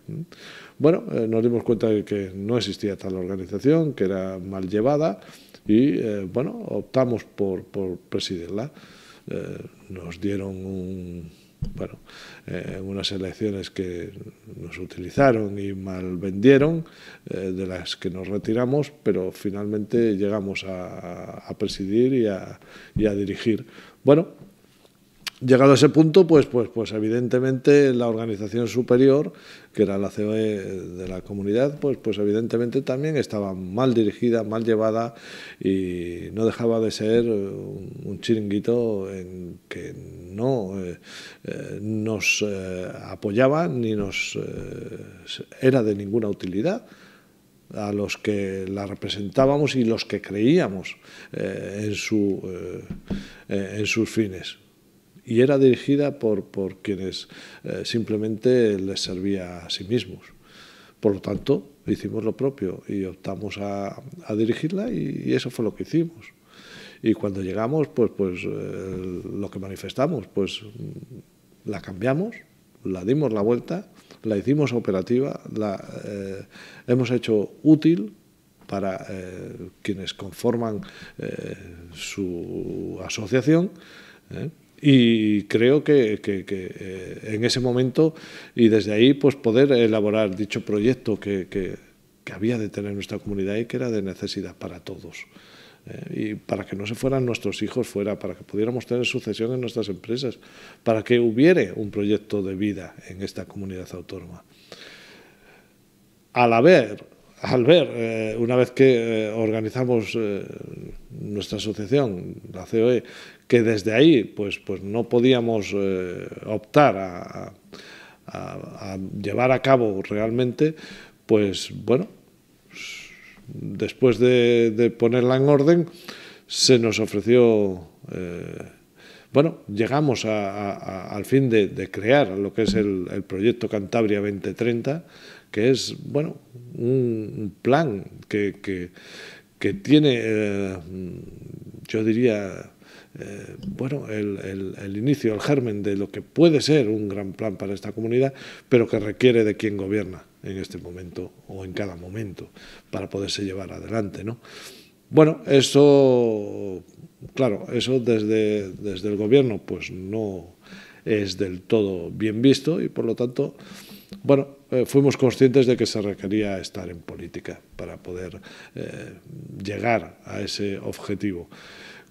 Bueno, eh, nos dimos cuenta de que no existía tal organización, que era mal llevada, y eh, bueno, optamos por, por presidirla. Eh, nos dieron un... Bueno, en eh, unas elecciones que nos utilizaron y mal vendieron, eh, de las que nos retiramos, pero finalmente llegamos a, a presidir y a, y a dirigir. Bueno, llegado a ese punto, pues, pues, pues evidentemente la organización superior, que era la C E O E de la comunidad, pues, pues evidentemente también estaba mal dirigida, mal llevada y no dejaba de ser un chiringuito en que no eh, eh, nos eh, apoyaba ni nos eh, era de ninguna utilidad a los que la representábamos y los que creíamos eh, en, su, eh, en sus fines. Y era dirigida por, por quienes eh, simplemente les servía a sí mismos. Por lo tanto, hicimos lo propio y optamos a, a dirigirla y, y eso fue lo que hicimos. Y cuando llegamos, pues, pues eh, lo que manifestamos, pues la cambiamos, la dimos la vuelta, la hicimos operativa, la eh, hemos hecho útil para eh, quienes conforman eh, su asociación, ¿eh? Y creo que, que, que eh, en ese momento y desde ahí pues poder elaborar dicho proyecto que, que, que había de tener nuestra comunidad y que era de necesidad para todos. Eh, y para que no se fueran nuestros hijos fuera, para que pudiéramos tener sucesión en nuestras empresas, para que hubiere un proyecto de vida en esta comunidad autónoma. Al haber al ver, eh, una vez que eh, organizamos eh, nuestra asociación, la C E O E, que desde ahí pues, pues no podíamos eh, optar a, a, a llevar a cabo realmente, pues bueno, después de, de ponerla en orden, se nos ofreció, eh, bueno, llegamos a, a, a, al fin de, de crear lo que es el, el proyecto Cantabria veinte treinta, que es, bueno, un plan que, que, que tiene, eh, yo diría, eh, bueno, el, el, el inicio, el germen de lo que puede ser un gran plan para esta comunidad, pero que requiere de quien gobierna en este momento o en cada momento para poderse llevar adelante, ¿no? Bueno, eso, claro, eso desde, desde el gobierno pues no es del todo bien visto y por lo tanto, bueno, Eh, fuimos conscientes de que se requería estar en política para poder eh, llegar a ese objetivo.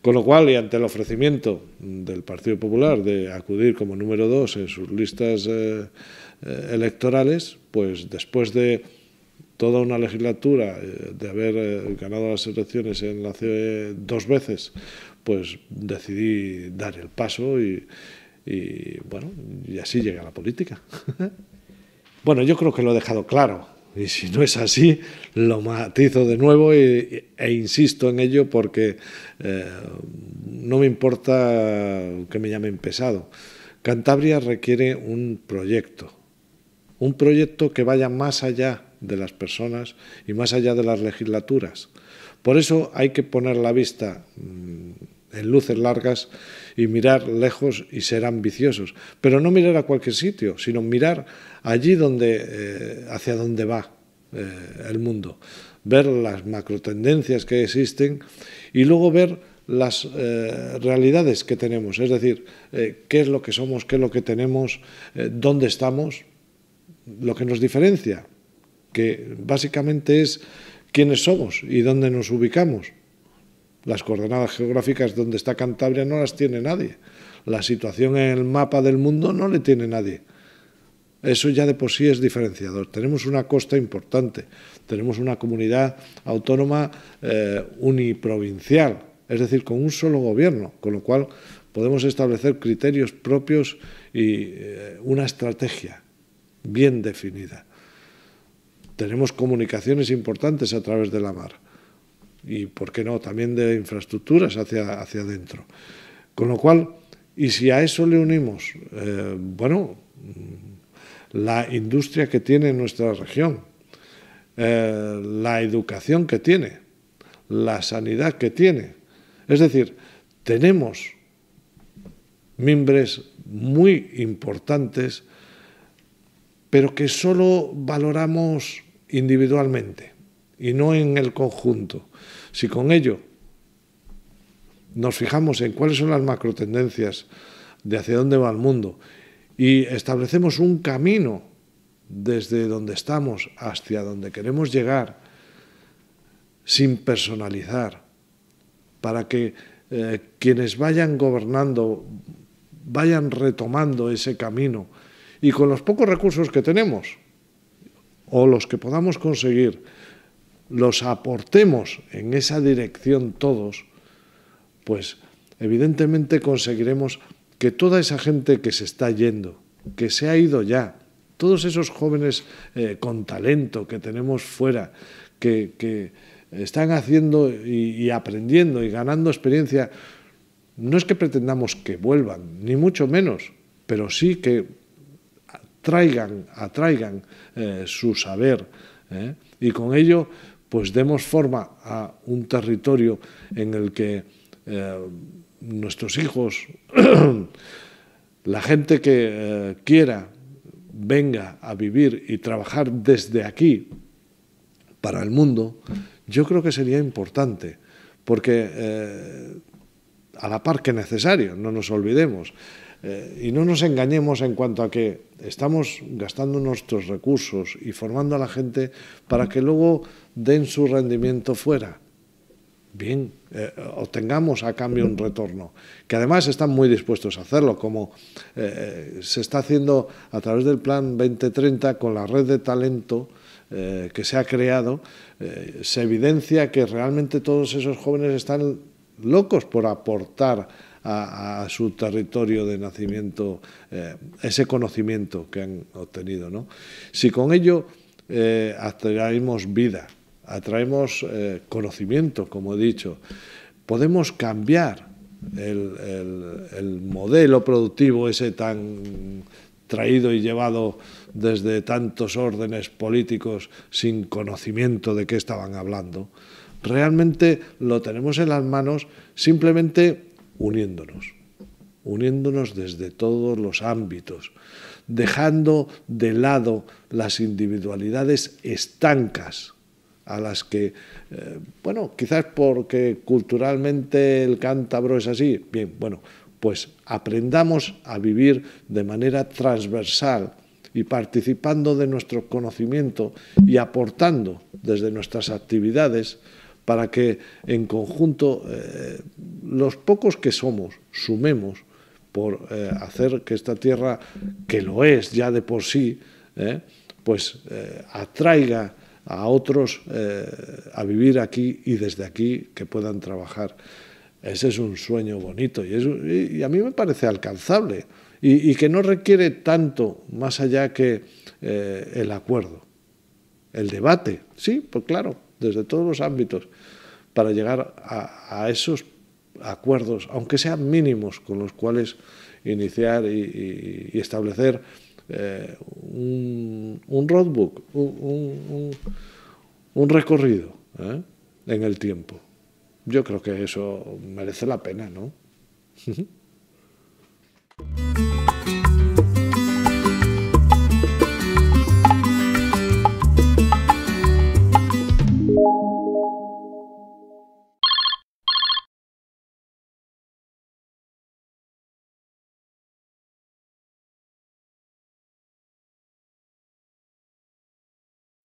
Con lo cual, y ante el ofrecimiento del Partido Popular de acudir como número dos en sus listas eh, electorales, pues después de toda una legislatura, eh, de haber eh, ganado las elecciones en la C E O E dos veces, pues decidí dar el paso y, y bueno, y así llegué a la política. Bueno, yo creo que lo he dejado claro, y si no es así, lo matizo de nuevo e, e insisto en ello porque eh, no me importa que me llamen pesado. Cantabria requiere un proyecto, un proyecto que vaya más allá de las personas y más allá de las legislaturas. Por eso hay que poner la vista mmm, en luces largas y mirar lejos y ser ambiciosos, pero no mirar a cualquier sitio, sino mirar allí donde, eh, hacia donde va eh, el mundo, ver las macrotendencias que existen y luego ver las eh, realidades que tenemos, es decir, eh, qué es lo que somos, qué es lo que tenemos, eh, dónde estamos, lo que nos diferencia, que básicamente es quiénes somos y dónde nos ubicamos. Las coordenadas geográficas donde está Cantabria no las tiene nadie. La situación en el mapa del mundo no le tiene nadie. Eso ya de por sí es diferenciador. Tenemos una costa importante, tenemos una comunidad autónoma eh, uniprovincial, es decir, con un solo gobierno, con lo cual podemos establecer criterios propios y eh, una estrategia bien definida. Tenemos comunicaciones importantes a través de la mar. Y, ¿por qué no?, también de infraestructuras hacia, hacia adentro. Con lo cual, y si a eso le unimos, eh, bueno, la industria que tiene nuestra región, eh, la educación que tiene, la sanidad que tiene. Es decir, tenemos mimbres muy importantes, pero que solo valoramos individualmente y no en el conjunto. Si con ello nos fijamos en cuáles son las macrotendencias de hacia dónde va el mundo y establecemos un camino desde donde estamos hacia donde queremos llegar, sin personalizar, para que eh, quienes vayan gobernando vayan retomando ese camino y con los pocos recursos que tenemos o los que podamos conseguir, los aportemos en esa dirección todos, pues evidentemente conseguiremos que toda esa gente que se está yendo, que se ha ido ya, todos esos jóvenes eh, con talento que tenemos fuera, que, que están haciendo y, y aprendiendo y ganando experiencia, no es que pretendamos que vuelvan, ni mucho menos, pero sí que traigan, atraigan eh, su saber eh, y con ello pues demos forma a un territorio en el que eh, nuestros hijos, la gente que eh, quiera, venga a vivir y trabajar desde aquí para el mundo, yo creo que sería importante, porque eh, a la par que necesario, no nos olvidemos, eh, y no nos engañemos en cuanto a que estamos gastando nuestros recursos y formando a la gente para que luego den su rendimiento fuera, bien, eh, obtengamos a cambio un retorno, que además están muy dispuestos a hacerlo, como eh, se está haciendo a través del Plan veinte treinta con la red de talento eh, que se ha creado, eh, se evidencia que realmente todos esos jóvenes están locos por aportar a, a su territorio de nacimiento eh, ese conocimiento que han obtenido, ¿no? Si con ello eh, atraemos vida, atraemos eh, conocimiento, como he dicho, podemos cambiar el, el, el modelo productivo ese tan traído y llevado desde tantos órdenes políticos sin conocimiento de qué estaban hablando. Realmente lo tenemos en las manos simplemente uniéndonos, uniéndonos desde todos los ámbitos, dejando de lado las individualidades estancas a las que, eh, bueno, quizás porque culturalmente el cántabro es así, bien, bueno, pues aprendamos a vivir de manera transversal y participando de nuestro conocimiento y aportando desde nuestras actividades para que en conjunto eh, los pocos que somos sumemos por eh, hacer que esta tierra, que lo es ya de por sí, eh, pues eh, atraiga a otros eh, a vivir aquí y desde aquí que puedan trabajar. Ese es un sueño bonito y, es, y a mí me parece alcanzable. Y, y que no requiere tanto más allá que eh, el acuerdo, el debate, sí, pues claro, desde todos los ámbitos, para llegar a, a esos acuerdos, aunque sean mínimos, con los cuales iniciar y, y, y establecer eh, un, un roadbook, un, un, un recorrido ¿eh? en el tiempo. Yo creo que eso merece la pena, ¿no?